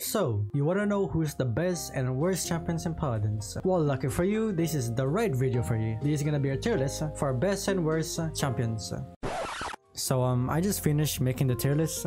So, you wanna know who's the best and worst champions in Paladins? Well, lucky for you, this is the right video for you. This is gonna be a tier list for best and worst champions. So I just finished making the tier list.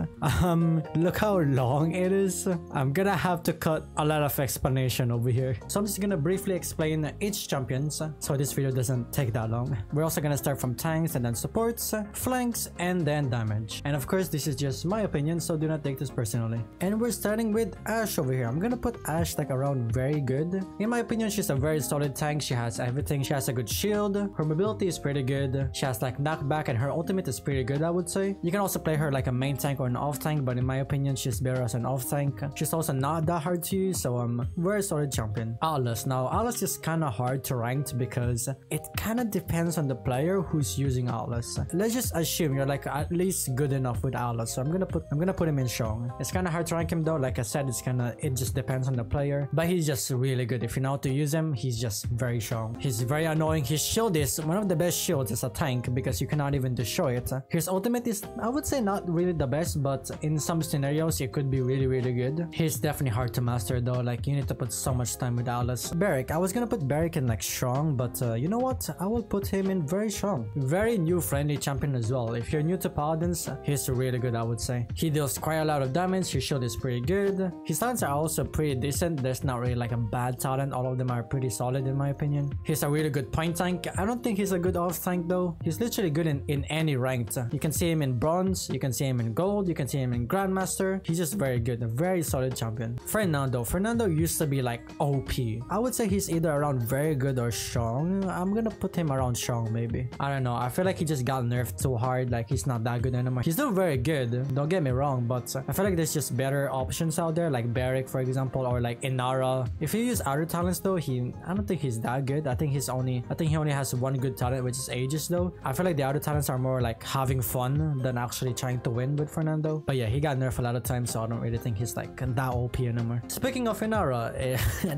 Look how long it is. I'm gonna have to cut a lot of explanation over here. So I'm just gonna briefly explain each champions, so this video doesn't take that long. We're also gonna start from tanks and then supports, flanks, and then damage. And of course, this is just my opinion, so do not take this personally. And we're starting with Ashe over here. I'm gonna put Ashe like around very good. In my opinion, she's a very solid tank. She has everything. She has a good shield. Her mobility is pretty good. She has like knockback and her ultimate is pretty good, I would say. You can also play her like a main tank or an off tank, but in my opinion she's better as an off tank. She's also not that hard to use, so very solid champion. Atlas. Now Atlas is kind of hard to rank because it kind of depends on the player who's using Atlas. Let's just assume you're like at least good enough with Atlas, so I'm gonna put him in strong. It's kind of hard to rank him though, like I said, it just depends on the player, but he's just really good. If you know how to use him, he's just very strong. He's very annoying. His shield is one of the best shields as a tank because you cannot even destroy it. His ultimate is, I would say, not really the best, but in some scenarios it could be really good. He's definitely hard to master though, like you need to put so much time with Atlas. Beric. I was gonna put Beric in like strong, but you know what, I will put him in very strong. Very new friendly champion as well. If you're new to Paladins, he's really good, I would say. He deals quite a lot of damage. His shield is pretty good. His talents are also pretty decent. There's not really like a bad talent. All of them are pretty solid in my opinion. He's a really good point tank. I don't think he's a good off tank though. He's literally good in any ranked. You can see him in bronze, you can see him in gold, you can see him in grandmaster. He's just very good, a very solid champion. Fernando. Fernando used to be like OP. I would say he's either around very good or strong. I'm gonna put him around strong maybe. I don't know, I feel like he just got nerfed too hard, like he's not that good anymore. He's still very good, don't get me wrong, but I feel like there's just better options out there, like Beric for example, or like Inara. If you use other talents though, I don't think he's that good. I think he only has one good talent, which is Aegis though. I feel like the other talents are more like having fun than actually trying to win with Fernando. But yeah, he got nerfed a lot of times, so I don't really think he's like that OP anymore. Speaking of Inara,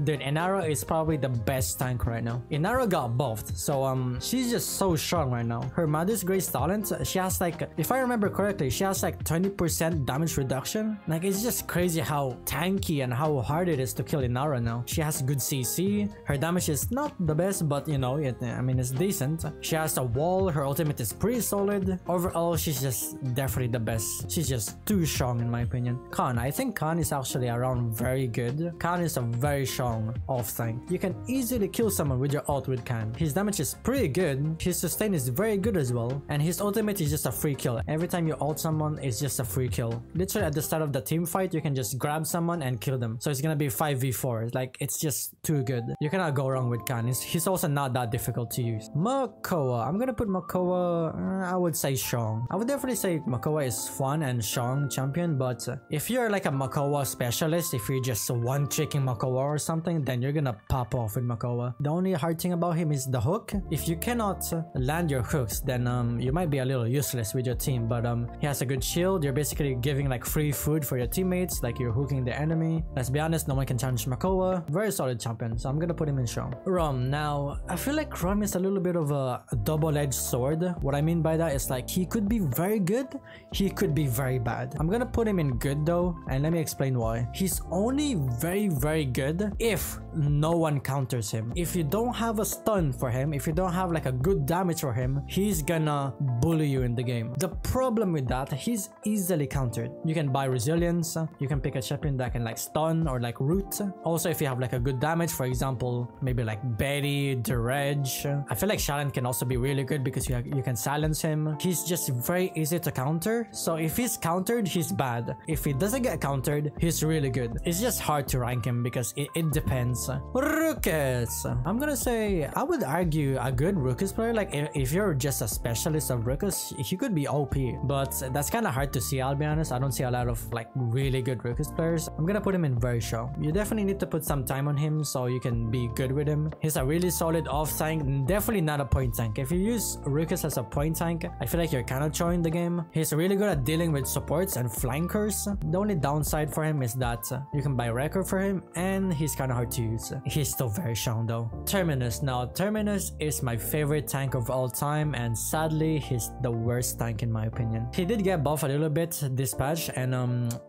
dude, Inara is probably the best tank right now. Inara got buffed, so she's just so strong right now. Her Mother's Grace talent, she has like, if I remember correctly, she has like 20% damage reduction. Like it's just crazy how tanky and how hard it is to kill Inara now. She has good CC. Her damage is not the best, but you know, it's decent. She has a wall. Her ultimate is pretty solid. Overall, she's just definitely the best. She's just too strong in my opinion. Khan. I think Khan is actually around very good. Khan is a very strong off tank. You can easily kill someone with your ult with Khan. His damage is pretty good. His sustain is very good as well. And his ultimate is just a free kill. Every time you ult someone, it's just a free kill. Literally at the start of the team fight, you can just grab someone and kill them. So it's gonna be 5v4. Like, it's just too good. You cannot go wrong with Khan. He's also not that difficult to use. Makoa. I'm gonna put Makoa, I would say strong. I would definitely say Makoa is fun and strong champion, but if you're like a Makoa specialist, if you're just one-tricking Makoa or something, then you're gonna pop off with Makoa. The only hard thing about him is the hook. If you cannot land your hooks, then you might be a little useless with your team, but he has a good shield. You're basically giving like free food for your teammates, like you're hooking the enemy. Let's be honest, no one can challenge Makoa. Very solid champion, so I'm gonna put him in strong. Rom. Now, I feel like Rom is a little bit of a double-edged sword. What I mean by that is like he could be very good, he could be very bad. I'm gonna put him in good though, and let me explain why. He's only very good if no one counters him. If you don't have a stun for him, if you don't have like a good damage for him, he's gonna bully you in the game. The problem with that, he's easily countered. You can buy resilience, you can pick a champion that can like stun or like root. Also, if you have like a good damage, for example, maybe like Betty, Dredge. I feel like Sha Lin can also be really good because you can silence him. He's just very easy to counter, so if he's countered, he's bad. If he doesn't get countered, he's really good. It's just hard to rank him because it depends. Ruckus. I'm gonna say, I would argue a good Ruckus player, like if you're just a specialist of Ruckus, he could be OP, but that's kind of hard to see. I'll be honest, I don't see a lot of like really good Ruckus players. I'm gonna put him in very strong. You definitely need to put some time on him so you can be good with him. He's a really solid off tank, definitely not a point tank. If you use Ruckus as a point tank, I feel like you're cannot join the game. He's really good at dealing with supports and flankers. The only downside for him is that you can buy Wrecker for him and he's kinda hard to use. He's still very strong though. Terminus. Now Terminus is my favorite tank of all time and sadly he's the worst tank in my opinion. He did get buffed a little bit this patch and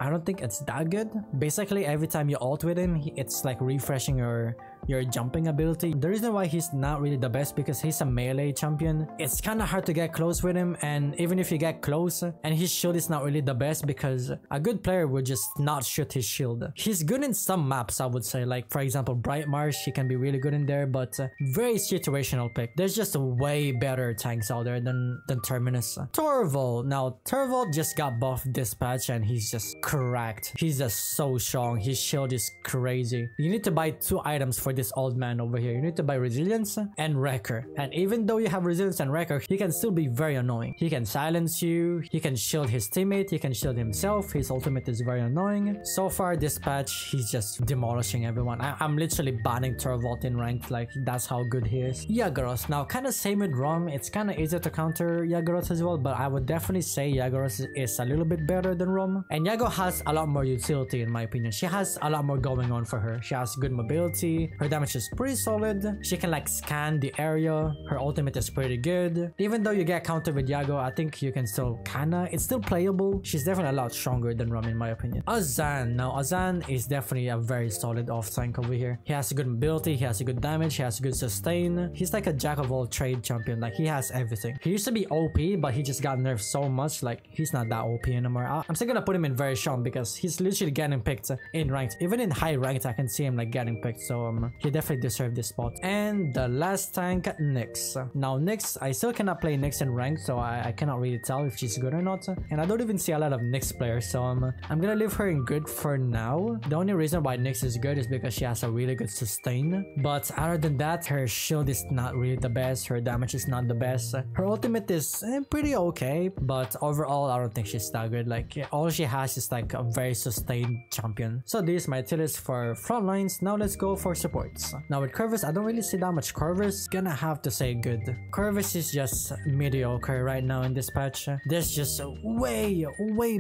I don't think it's that good. Basically every time you ult with him it's like refreshing your jumping ability. The reason why he's not really the best because he's a melee champion. It's kind of hard to get close with him, and even if you get close, and his shield is not really the best because a good player would just not shoot his shield. He's good in some maps I would say, like for example Bright Marsh, he can be really good in there, but very situational pick. There's just way better tanks out there than Terminus. Torval. Now Torval just got buffed this patch and he's just cracked. He's just so strong. His shield is crazy. You need to buy 2 items for this old man over here. You need to buy Resilience and Wrecker, and even though you have Resilience and Wrecker he can still be very annoying. He can silence you, he can shield his teammate, he can shield himself. His ultimate is very annoying. So far this patch he's just demolishing everyone. I'm literally banning Torvald in ranked, like that's how good he is. Yagoroth. Now kinda same with Rom, it's kinda easier to counter Yagoroth as well, but I would definitely say Yagoroth is a little bit better than Rom, and Yago has a lot more utility in my opinion. She has a lot more going on for her. She has good mobility. Her damage is pretty solid. She can like scan the area. Her ultimate is pretty good. Even though you get countered with Yago, I think you can still kinda. It's still playable. She's definitely a lot stronger than Rom in my opinion. Azan. Now Azan is definitely a very solid off tank over here. He has a good mobility. He has a good damage. He has a good sustain. He's like a jack of all trade champion. Like he has everything. He used to be OP, but he just got nerfed so much. Like he's not that OP anymore. I'm still gonna put him in very strong because he's literally getting picked in ranked. Even in high ranked, I can see him like getting picked. So he definitely deserved this spot. And the last tank, Nyx. Now Nyx, I still cannot play Nyx in ranked, so I cannot really tell if she's good or not, and I don't even see a lot of Nyx players, so I'm gonna leave her in good for now. The only reason why Nyx is good is because she has a really good sustain, but other than that her shield is not really the best, her damage is not the best, her ultimate is pretty okay, but overall I don't think she's that good. Like all she has is like a very sustained champion. So this is my tier list for frontlines. Now let's go for supports. Now with Corvus, I don't really see that much Corvus. Gonna have to say good. Corvus is just mediocre right now in this patch. There's just way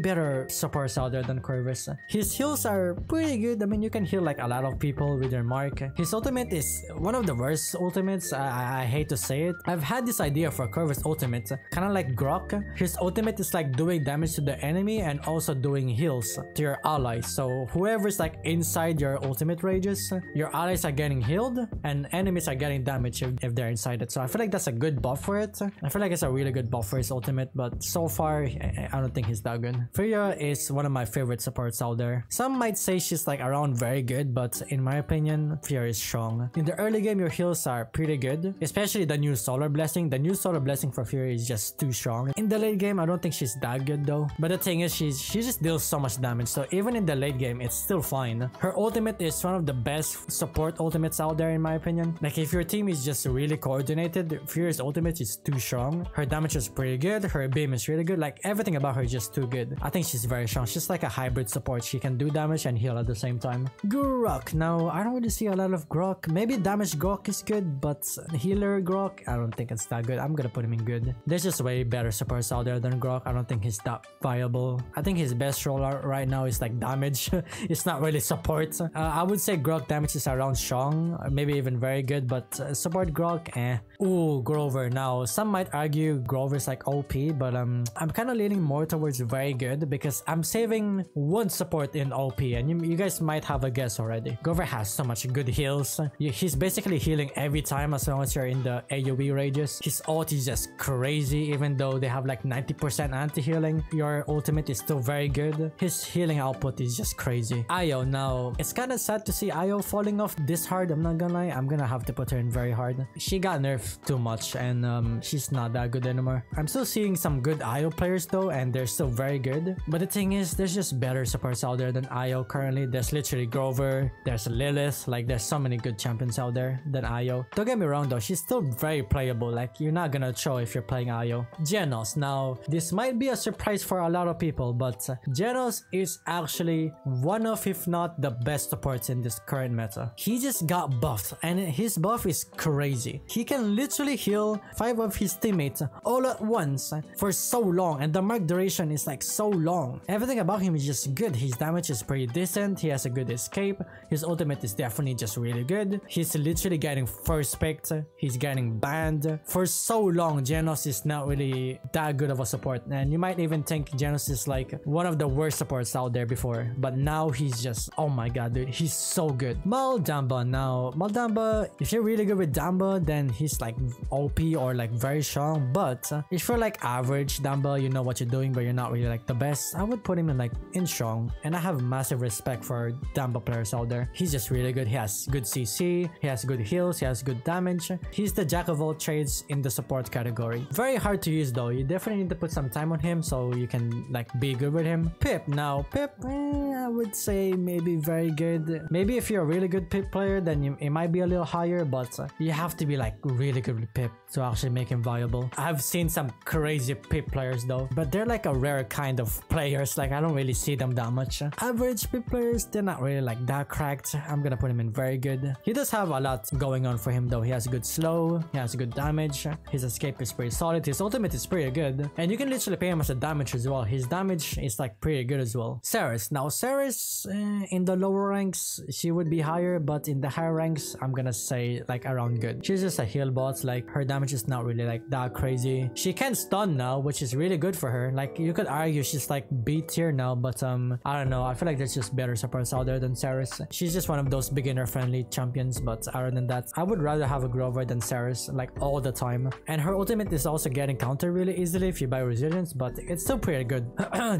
better supports out there than Corvus. His heals are pretty good. I mean, you can heal like a lot of people with your mark. His ultimate is one of the worst ultimates. I hate to say it. I've had this idea for Corvus ultimate, kind of like Grok. His ultimate is like doing damage to the enemy and also doing heals to your allies. So whoever's like inside your ultimate rages, your allies are getting healed and enemies are getting damaged if they're inside it. So I feel like that's a good buff for it. I feel like it's a really good buff for his ultimate, but so far I don't think he's that good. Freya is one of my favorite supports out there. Some might say she's like around very good, but in my opinion Freya is strong. In the early game your heals are pretty good, especially the new solar blessing. The new solar blessing for Freya is just too strong. In the late game I don't think she's that good though, but the thing is she just deals so much damage, so even in the late game it's still fine. Her ultimate is one of the best support ultimates out there in my opinion. Like if your team is just really coordinated, Freya's ultimate is too strong. Her damage is pretty good, her beam is really good, like everything about her is just too good. I think she's very strong. She's like a hybrid support. She can do damage and heal at the same time. Grok. Now I don't really see a lot of Grok. Maybe damage Grok is good, but healer Grok I don't think it's that good. I'm gonna put him in good. There's just way better supports out there than Grok. I don't think he's that viable. I think his best role right now is like damage. It's not really support. I would say Grok damage is around strong, maybe even very good, but support Grok, eh. Ooh, Grover. Now some might argue Grover's like OP, but I'm kind of leaning more towards very good because I'm saving one support in OP, and you guys might have a guess already. Grover has so much good heals. He's basically healing every time as long as you're in the AoE rages. His ult is just crazy. Even though they have like 90% anti-healing, your ultimate is still very good. His healing output is just crazy. Io. Now it's kind of sad to see Io falling off this hard. I'm not gonna lie, I'm gonna have to put her in very hard. She got nerfed too much and she's not that good anymore. I'm still seeing some good Io players though, and they're still very good, but the thing is there's just better supports out there than Io currently. There's literally Grover, there's Lilith, like there's so many good champions out there than Io. Don't get me wrong though, she's still very playable. Like you're not gonna show if you're playing Io. Jenos. Now this might be a surprise for a lot of people, but Jenos is actually one of, if not the best supports in this current meta. He just just got buffed, and his buff is crazy. He can literally heal 5 of his teammates all at once for so long, and the mark duration is like so long. Everything about him is just good. His damage is pretty decent, he has a good escape, his ultimate is definitely just really good. He's literally getting first picked, he's getting banned. For so long, Jenos is not really that good of a support, and you might even think Jenos is like one of the worst supports out there before, but now he's just, oh my god dude, he's so good. Maldamba now. Maldamba, if you're really good with Damba, then he's like OP or like very strong, but if you're like average Damba, you know what you're doing, but you're not really like the best, I would put him in like in strong, and I have massive respect for Damba players out there. He's just really good, he has good CC, he has good heals, he has good damage, he's the jack of all trades in the support category. Very hard to use though, you definitely need to put some time on him so you can like be good with him. Pip now. Pip, I would say maybe very good. Maybe if you're a really good Pip player, then it might be a little higher, but you have to be like really good with Pip to actually make him viable. I've seen some crazy Pip players though, but they're like a rare kind of players, like I don't really see them that much. Average Pip players, they're not really like that cracked. I'm gonna put him in very good. He does have a lot going on for him though. He has good slow, he has good damage, his escape is pretty solid, his ultimate is pretty good, and you can literally pay him as a damage as well. His damage is like pretty good as well. Seris now. Seris, in the lower ranks she would be higher, but in the higher ranks I'm gonna say like around good. She's just a heal bot, like her damage is not really like that crazy. She can stun now, which is really good for her. Like you could argue she's like B tier now, but I don't know, I feel like there's just better supports out there than Seris. She's just one of those beginner friendly champions, but other than that I would rather have a Grover than Seris like all the time. And her ultimate is also getting countered really easily if you buy resilience, but it's still pretty good.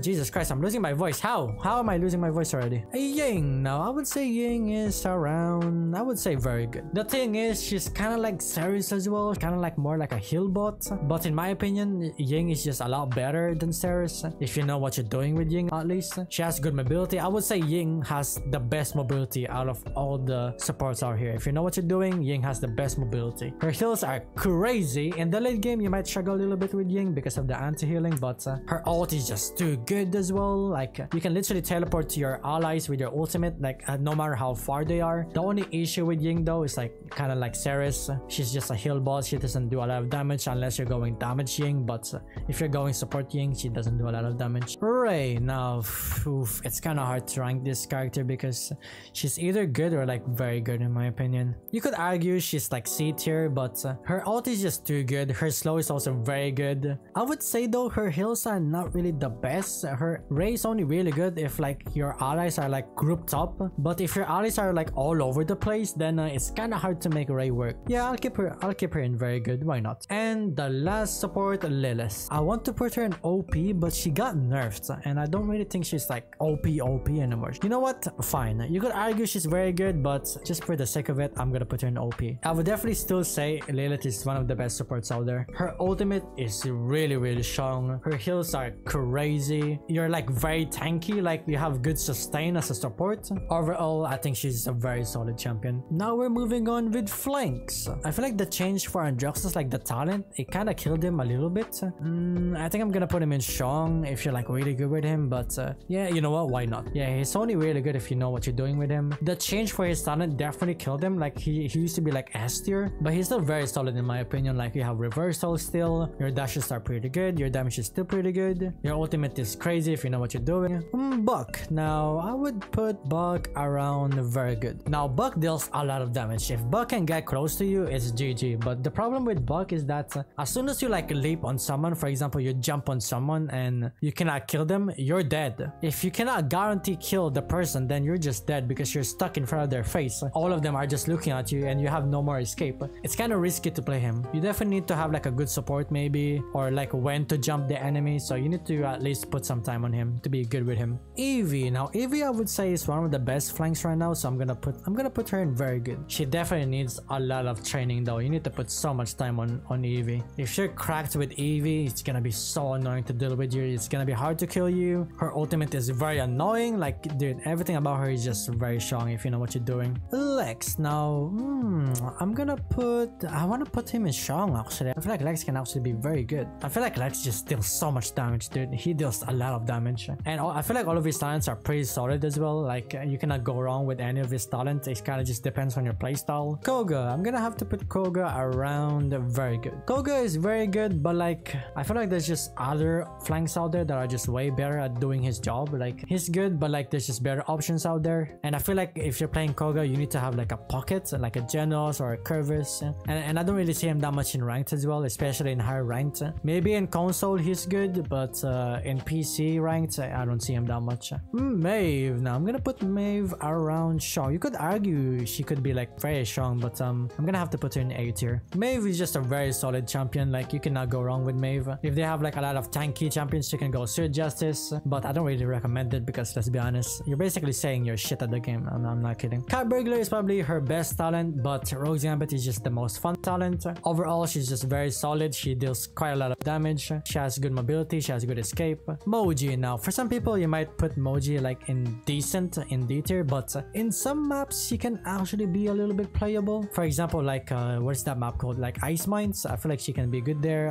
Jesus Christ, I'm losing my voice. How am I losing my voice already? Ying now. I would say Ying is around, I would say very good. The thing is, she's kind of like Seris as well, kind of like more like a heal bot, but in my opinion Ying is just a lot better than Seris if you know what you're doing with Ying. At least she has good mobility. I would say Ying has the best mobility out of all the supports out here. If you know what you're doing, Ying has the best mobility. Her heals are crazy. In the late game you might struggle a little bit with Ying because of the anti-healing, but her ult is just too good as well. Like you can literally teleport to your allies with your ultimate, like no matter how far they are. The only issue with Ying though is like kind of like Seris, she's just a heal boss. She doesn't do a lot of damage unless you're going damage Ying, but if you're going support Ying, she doesn't do a lot of damage. Ray now. Oof, it's kind of hard to rank this character because she's either good or like very good in my opinion. You could argue she's like C tier, but her ult is just too good. Her slow is also very good. I would say though her heals are not really the best. Her Ray is only really good if like your allies are like grouped up, but if your allies are like all over the place, then it's kind of hard to make Ray work. Yeah, I'll keep her in very good, why not. And the last support, Lilith. I want to put her in OP, but she got nerfed and I don't really think she's like OP anymore. You know what, fine, you could argue she's very good, but just for the sake of it I'm gonna put her in OP. I would definitely still say Lilith is one of the best supports out there. Her ultimate is really strong, her heals are crazy, you're like very tanky, like you have good sustain as a support. Overall I think she's a very solid champion. Now we're moving on with flanks. I feel like the change for Androxus, like the talent, it kind of killed him a little bit. I think I'm gonna put him in strong if you're like really good with him, but yeah, you know what, why not. Yeah, he's only really good if you know what you're doing with him. The change for his talent definitely killed him. Like he used to be like S tier, but he's still very solid in my opinion. Like you have reversal still, your dashes are pretty good, your damage is still pretty good, your ultimate is crazy if you know what you're doing. Buck now. I would put Buck around very good. Now Buck deals a lot of damage. If Buck can get close to you, it's GG, but the problem with Buck is that as soon as you like leap on someone, for example you jump on someone and you cannot kill them, you're dead. If you cannot guarantee kill the person, then you're just dead because you're stuck in front of their face. All of them are just looking at you and you have no more escape. It's kind of risky to play him. You definitely need to have like a good support maybe, or like when to jump the enemy, so you need to at least put some time on him to be good with him. Evie now. Evie I would say is one of the best flanks right now, so I'm gonna put her in very good. She definitely needs a lot of training though. You need to put so much time on Evie. If you're cracked with Evie, it's gonna be so annoying to deal with you. It's gonna be hard to kill you. Her ultimate is very annoying. Like dude, everything about her is just very strong if you know what you're doing. Lex now. I wanna put him in strong actually. I feel like Lex can actually be very good. I feel like Lex just deals so much damage dude. He deals a lot of damage, and I feel like all of his talents are pretty solid as well. Like you cannot go wrong with any of his talent. It kind of just depends on your playstyle. Koga, I'm gonna have to put Koga around very good. Koga is very good, but like I feel like there's just other flanks out there that are just way better at doing his job. Like he's good, but like there's just better options out there. And I feel like if you're playing Koga, you need to have like a pocket, like a Jenos or a Corvus. And I don't really see him that much in ranked as well, especially in higher ranked. Maybe in console he's good, but in PC ranked, I don't see him that much. Maeve. Now I'm gonna put Maeve around strong. You could argue she could be like very strong, but I'm gonna have to put her in A tier. Maeve is just a very solid champion. Like you cannot go wrong with Maeve. If they have like a lot of tanky champions, you can go Surge Justice, but I don't really recommend it because let's be honest, you're basically saying your shit at the game. I'm not kidding. Cat Burglar is probably her best talent, but Rogue's Gambit is just the most fun talent. Overall, she's just very solid. She deals quite a lot of damage. She has good mobility. She has good escape. Moji. Now, for some people, you might put Moji like in decent in D tier, but in some maps, she can actually be a little bit playable. For example, like what's that map called? Like Ice Mines. I feel like she can be good there.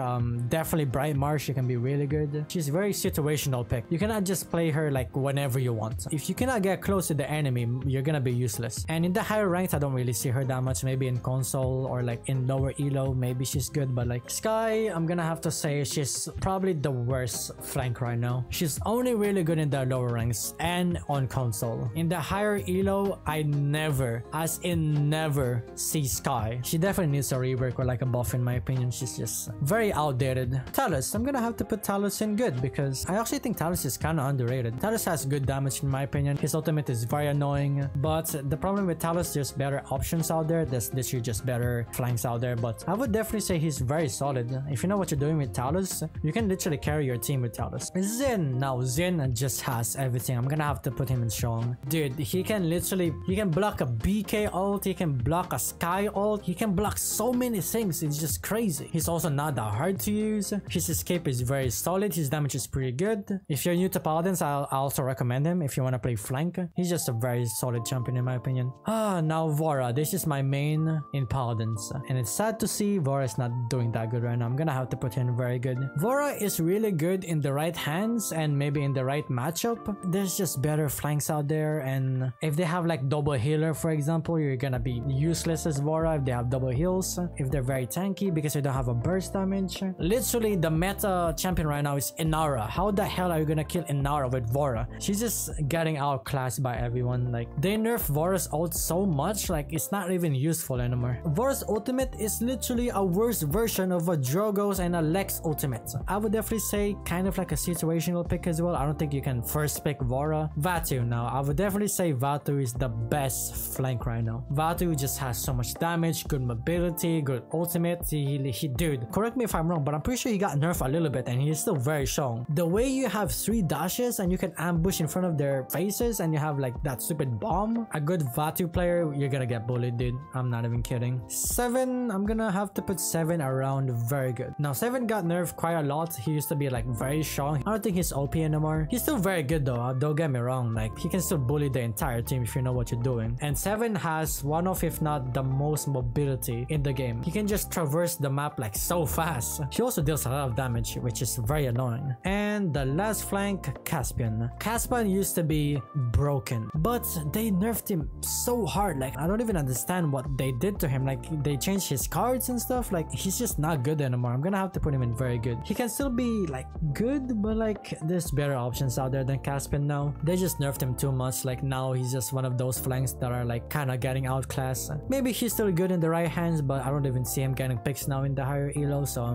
Definitely Bright Marsh. She can be really good. She's very situational pick. You cannot just play her like whenever you want. If you cannot get close to the enemy, you're gonna be useless. And in the higher ranks, I don't really see her that much. Maybe in console or like in lower elo, maybe she's good. But like Sky, I'm gonna have to say she's probably the worst flank right now. She's only really good in the lower ranks and on console. In the higher elo, I never, as in never, see Sky. She definitely needs a rework or like a buff in my opinion. She's just very outdated. Talus, I'm gonna have to put Talus in good because I actually think Talus is kind of underrated. Talus has good damage in my opinion. His ultimate is very annoying, but the problem with Talus, there's better options out there. There's just better flanks out there, but I would definitely say he's very solid. If you know what you're doing with Talus, you can literally carry your team with Talus. Xin. Now Xin just has everything. I'm gonna have to put him in strong. Dude, he can literally, he can block a BK ult, he can block a Sky ult, he can block so many things. It's just crazy. He's also not that hard to use. His escape is very solid. His damage is pretty good. If you're new to Paladins, I also recommend him if you want to play flank. He's just a very solid champion in my opinion. Now Vora. This is my main in Paladins, and it's sad to see Vora is not doing that good right now. I'm gonna have to put him very good. Vora is really good in the right hands and maybe in the right matchup. There's just better flanks out there, and if they have like double healer, for example, you're gonna be useless as Vora if they have double heals. If they're very tanky because they don't have a burst damage. Literally the meta champion right now is Inara. How the hell are you gonna kill Inara with Vora? She's just getting outclassed by everyone. Like they nerf Vora's ult so much, like it's not even useful anymore. Vora's ultimate is literally a worse version of a Drogo's and a Lex ultimate. I would definitely say kind of like a situational pick as well. I don't think you can first pick Vora. Vatu. Now I would definitely say Vatu is the best flank right now. Vatu just has so much damage, good mobility, good ultimate. Dude, correct me if I'm wrong, but I'm pretty sure he got nerfed a little bit and he's still very strong. The way you have 3 dashes and you can ambush in front of their faces and you have like that stupid bomb, a good Vatu player, you're gonna get bullied, dude. I'm not even kidding. Seven, I'm gonna have to put Seven around very good. Now Seven got nerfed quite a lot. He used to be like very strong. I don't think he's OP anymore. He's still very good though, don't get me wrong. Like he can still bully the entire team if you know what you're doing. And Seven has one of, if not the most mobility in the game. He can just traverse the map like so fast. She also deals a lot of damage, which is very annoying. And the last flank, Caspian. Caspian used to be broken, but they nerfed him so hard. Like I don't even understand what they did to him. Like they changed his cards and stuff. Like he's just not good anymore. I'm gonna have to put him in very good. He can still be like good, but like there's better options out there than Caspian now. They just nerfed him too much. Like now he's just one of those flanks that are like kind of getting outclassed. Maybe he's still good in the right hands, but I don't even see him getting picks now in the higher elo. So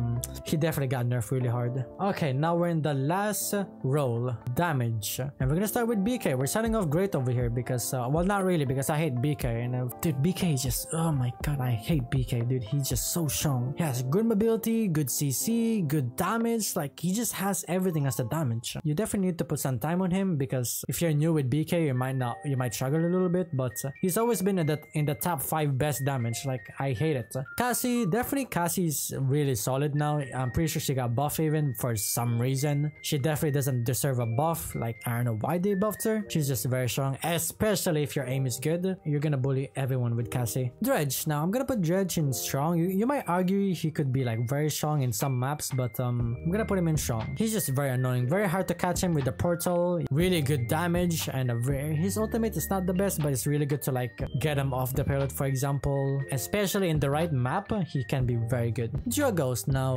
he definitely got nerfed really hard. Okay, now we're in the last roll, damage, and we're gonna start with BK. We're starting off great over here because well, not really, because I hate BK. And dude, BK is just, oh my god, I hate BK, dude. He's just so strong. He has good mobility, good CC, good damage. Like he just has everything as the damage. You definitely need to put some time on him because if you're new with BK, you might struggle a little bit, but he's always been in the top 5 best damage. Like I hate it. Cassie, definitely Cassie's really solid now. I'm pretty sure she got buff even for some reason. She definitely doesn't deserve a buff. Like I don't know why they buffed her. She's just very strong, especially if your aim is good. You're gonna bully everyone with Cassie. Dredge. Now I'm gonna put Dredge in strong. You might argue he could be like very strong in some maps, but I'm gonna put him in strong. He's just very annoying, very hard to catch him with the portal. Really good damage, and his ultimate is not the best, but it's really good good to like get him off the payload, for example. Especially in the right map, he can be very good. Jogos. Now,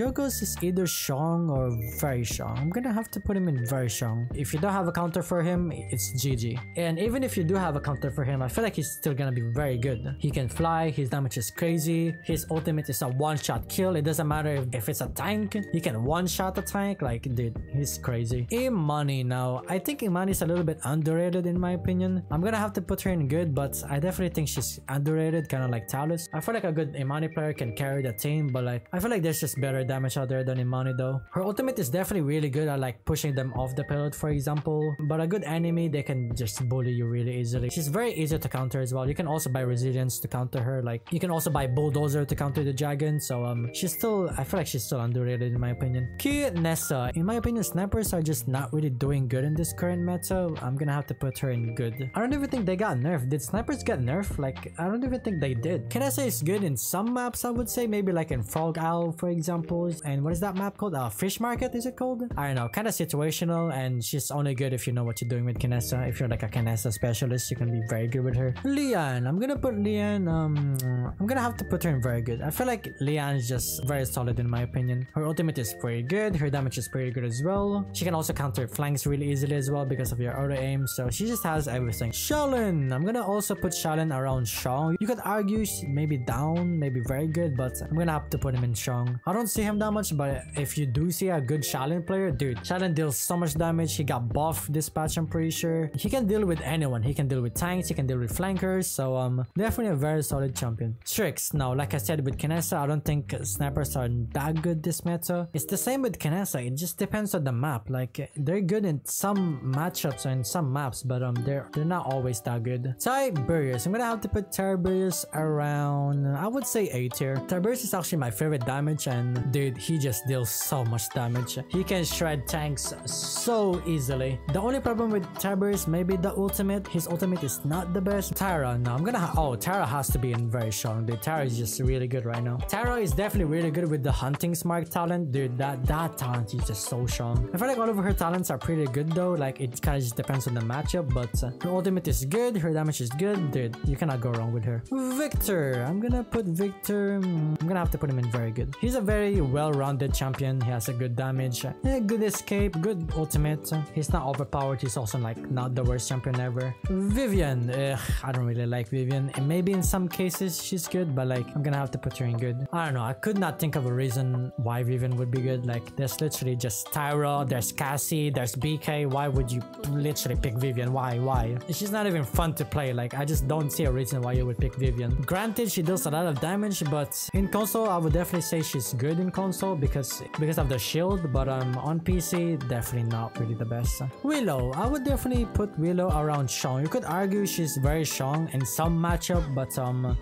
Jogos is either strong or very strong. I'm gonna have to put him in very strong. If you don't have a counter for him, it's GG. And even if you do have a counter for him, I feel like he's still gonna be very good. He can fly, his damage is crazy, his ultimate is a one-shot kill. It doesn't matter if it's a tank, he can one-shot a tank. Like, dude, he's crazy. Imani. Now, I think Imani is a little bit underrated in my opinion. I'm gonna have to put her in good, but I definitely think she's underrated, kind of like Talus. I feel like a good Imani player can carry the team, but like, I feel like there's just better damage out there than Imani though. Her ultimate is definitely really good at like pushing them off the payload, for example, but a good enemy, they can just bully you really easily. She's very easy to counter as well. You can also buy resilience to counter her, like you can also buy bulldozer to counter the dragon. So she's still, I feel like she's still underrated in my opinion. Kinesa. In my opinion, snipers are just not really doing good in this current meta. I'm gonna have to put her in good. I don't even think they got nerfed. Did snipers get nerfed? Like, I don't even think they did. Kinesa is good in some maps, I would say, maybe like in Frog Owl, for example. And what is that map called? Fish Market, is it called? I don't know, kind of situational, and she's only good if you know what you're doing with Kinesa. If you're like a Kinesa specialist, you can be very good with her. Leanne. I'm gonna put Leanne, I'm gonna have to put her in very good. I feel like Leanne is just very solid in my opinion. Her ultimate is pretty good, her damage is pretty good as well. She can also counter flanks really easily as well because of your auto aim, so she just has everything. Sha Lin. I'm gonna also put Sha Lin around Shang. You could argue maybe down, maybe very good, but I'm gonna have to put him in Shang. I don't see him that much, but if you do see a good Sha Lin player, dude, Sha Lin deals so much damage. He got buffed this patch, I'm pretty sure. He can deal with anyone. He can deal with tanks, he can deal with flankers, so definitely a very solid champion. Strix. Now, like I said with Kinesa, I don't think snipers are that good this meta. It's the same with Kinesa, it just depends on the map. Like, they're good in some matchups or in some maps, but they're not always that good. Tiberius. I'm gonna have to put Tiberius around, I would say A tier. Tiberius is actually my favorite damage, and dude, he just deals so much damage. He can shred tanks so easily. The only problem with Tiberius may be the ultimate. His ultimate is not the best. Tyra. Now I'm gonna Tyra has to be in very strong, dude. Tyra is just really good right now. Tyra is definitely really good with the hunting smart talent, dude. That talent is just so strong. I feel like all of her talents are pretty good though. Like, it kind of just depends on the matchup, but her ultimate is good, her damage is good, dude. You cannot go wrong with her. Victor. I'm gonna put Victor, I'm gonna have to put him in very good. He's a very well-rounded champion. He has a good damage, good escape, good ultimate. He's not overpowered. He's also like not the worst champion ever. Vivian. I don't really like Vivian, and maybe in some cases she's good, but like, I'm gonna have to put her in good. I don't know, I could not think of a reason why Vivian would be good. Like, there's literally just Tyra, there's Cassie, there's BK. Why would you literally pick Vivian? Why? She's not even fun to play. Like, I just don't see a reason why you would pick Vivian. Granted, she deals a lot of damage, but in console, I would definitely say she's good in console because of the shield, but on PC, definitely not really the best. Willow. I would definitely put Willow around Shang. You could argue she's very strong in some matchup, but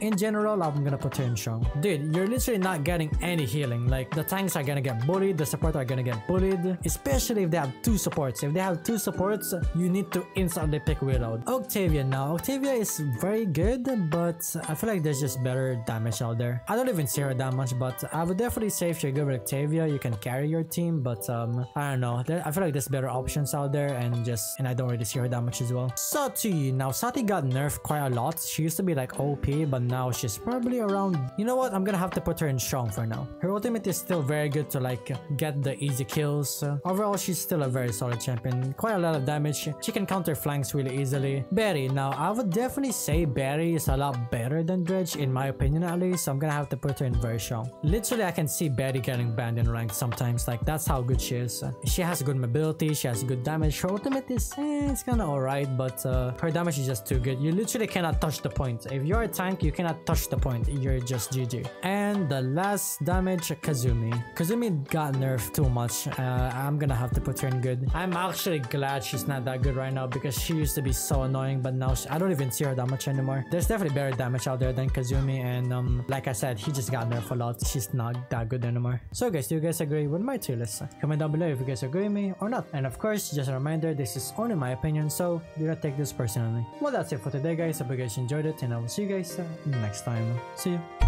in general, I'm gonna put her in Shang. Dude, you're literally not getting any healing. Like, the tanks are gonna get bullied, the support are gonna get bullied, especially if they have two supports. If they have two supports, you need to instantly pick Willow. Octavia. Now, Octavia is very good, but I feel like there's just better damage out there. I don't even see her that much, but I would definitely say if you're good with Octavia, you can carry your team, but I don't know. I feel like there's better options out there, and I don't really see her that much as well. Sati. Now, Sati got nerfed quite a lot. She used to be like OP, but now she's probably around, you know what, I'm gonna have to put her in strong for now. Her ultimate is still very good to like get the easy kills. Overall, she's still a very solid champion. Quite a lot of damage. She can counter flanks really easily. Barry. Now, I would definitely say Barry is a lot better than Dredge, in my opinion at least, so I'm gonna have to put her in very strong. Literally, I can see Barry getting banned in ranked sometimes. Like, that's how good she is. She has good mobility, she has good damage. Her ultimate is it's kind of alright, but her damage is just too good. You literally cannot touch the point. If you're a tank, you cannot touch the point. You're just GG. And the last damage, Kazumi. Kazumi got nerfed too much. I'm gonna have to put her in good. I'm actually glad she's not that good right now because she used to be so annoying, but now I don't even see her that much anymore. There's definitely better damage out there than Kazumi, and like I said, he just got nerfed a lot. She's not that good anymore. So guys, do you guys agree with my tier list? Comment down below if you guys agree with me or not. And of course, just a reminder, this is only my opinion, so do not take this personally. Well, that's it for today, guys. Hope you guys enjoyed it, and I will see you guys next time. See you.